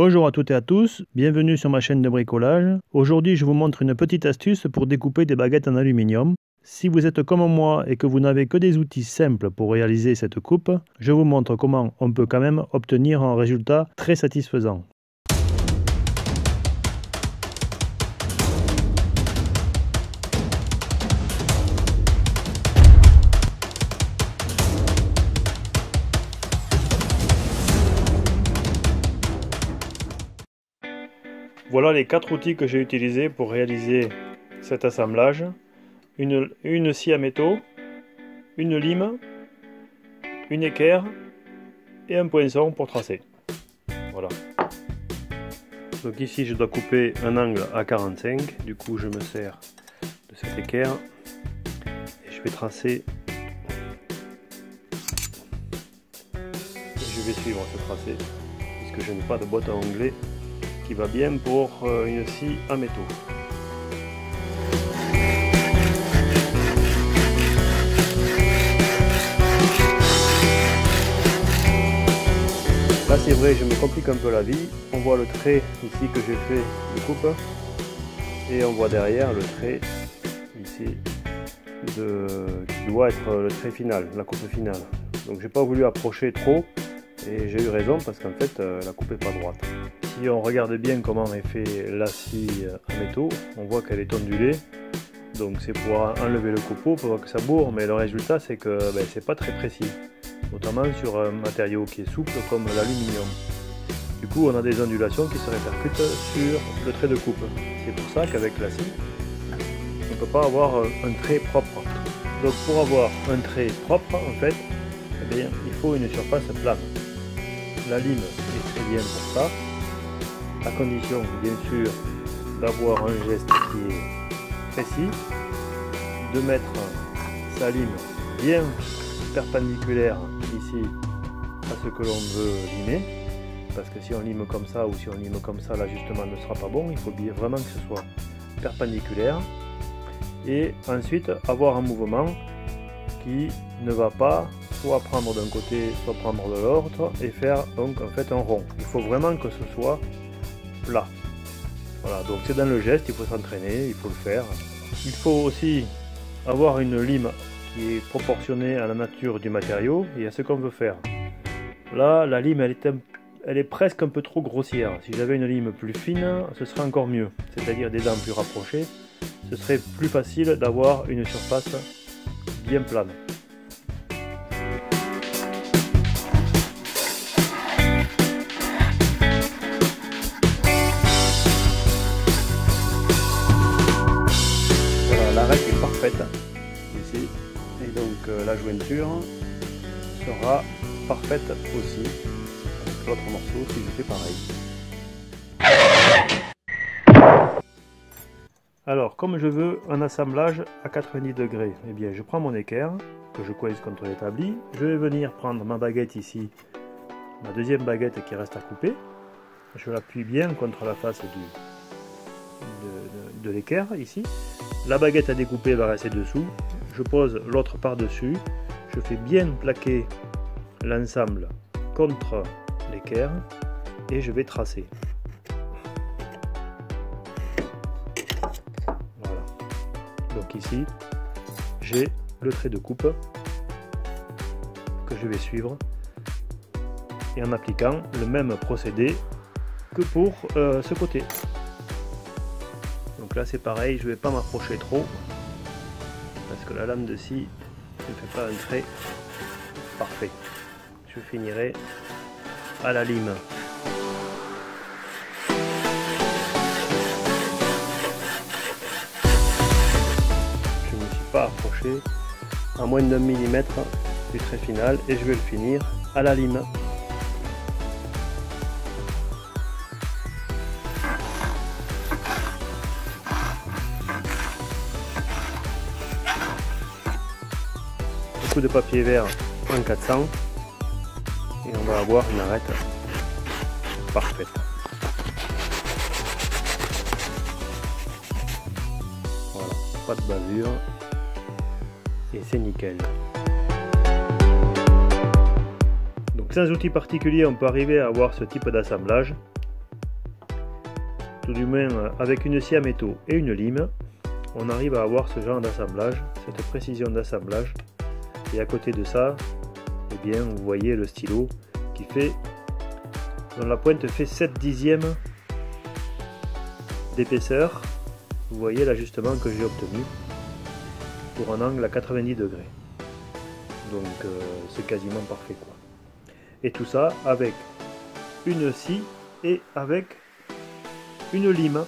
Bonjour à toutes et à tous, bienvenue sur ma chaîne de bricolage. Aujourd'hui je vous montre une petite astuce pour découper des baguettes en aluminium. Si vous êtes comme moi et que vous n'avez que des outils simples pour réaliser cette coupe, je vous montre comment on peut quand même obtenir un résultat très satisfaisant. Voilà les 4 outils que j'ai utilisés pour réaliser cet assemblage. Une scie à métaux, une lime, une équerre et un poinçon pour tracer. Voilà. Donc ici je dois couper un angle à 45, du coup je me sers de cette équerre et je vais tracer. Et je vais suivre ce tracé puisque je n'ai pas de boîte à onglets qui va bien pour une scie à métaux. Là c'est vrai, je me complique un peu la vie, on voit le trait ici que j'ai fait de coupe et on voit derrière le trait ici qui doit être le trait final, la coupe finale. Donc j'ai pas voulu approcher trop et j'ai eu raison parce qu'en fait la coupe n'est pas droite. Si on regarde bien comment est fait la scie à métaux, on voit qu'elle est ondulée, donc c'est pour enlever le copeau, pour que ça bourre, mais le résultat c'est que c'est pas très précis, notamment sur un matériau qui est souple comme l'aluminium. Du coup on a des ondulations qui se répercutent sur le trait de coupe, c'est pour ça qu'avec la scie on ne peut pas avoir un trait propre. Donc pour avoir un trait propre en fait, il faut une surface plane. La lime est très bien pour ça, à condition bien sûr d'avoir un geste qui est précis, de mettre sa lime bien perpendiculaire ici à ce que l'on veut limer, parce que si on lime comme ça ou si on lime comme ça, l'ajustement ne sera pas bon. Il faut bien vraiment que ce soit perpendiculaire et ensuite avoir un mouvement qui ne va pas soit prendre d'un côté soit prendre de l'autre et faire donc en fait un rond. Il faut vraiment que ce soit plat. Voilà, donc c'est dans le geste, il faut s'entraîner, il faut le faire. Il faut aussi avoir une lime qui est proportionnée à la nature du matériau et à ce qu'on veut faire. Là la lime elle est presque un peu trop grossière. Si j'avais une lime plus fine ce serait encore mieux, c'est à dire des dents plus rapprochées, ce serait plus facile d'avoir une surface bien plane. Ici, et donc la jointure sera parfaite aussi avec l'autre morceau si je fais pareil. Alors comme je veux un assemblage à 90 degrés, et bien je prends mon équerre que je coince contre l'établi, je vais venir prendre ma baguette ici, ma deuxième baguette qui reste à couper, je l'appuie bien contre la face de l'équerre ici. La baguette à découper va rester dessous, je pose l'autre par-dessus, je fais bien plaquer l'ensemble contre l'équerre et je vais tracer. Voilà. Donc ici, j'ai le trait de coupe que je vais suivre et en appliquant le même procédé que pour ce côté. Donc là c'est pareil, je ne vais pas m'approcher trop parce que la lame de scie ne fait pas un trait parfait. Je finirai à la lime. Je ne me suis pas approché à moins d'un millimètre du trait final et je vais le finir à la lime. De papier vert en 400 et on va avoir une arête parfaite. Voilà, pas de bavure et c'est nickel. Donc sans outil particulier on peut arriver à avoir ce type d'assemblage tout du moins avec une scie à métaux et une lime, on arrive à avoir ce genre d'assemblage, cette précision d'assemblage. Et à côté de ça, eh bien, vous voyez le stylo qui fait, dont la pointe fait 7/10 d'épaisseur. Vous voyez l'ajustement que j'ai obtenu pour un angle à 90 degrés. Donc c'est quasiment parfait quoi. Et tout ça avec une scie et avec une lime.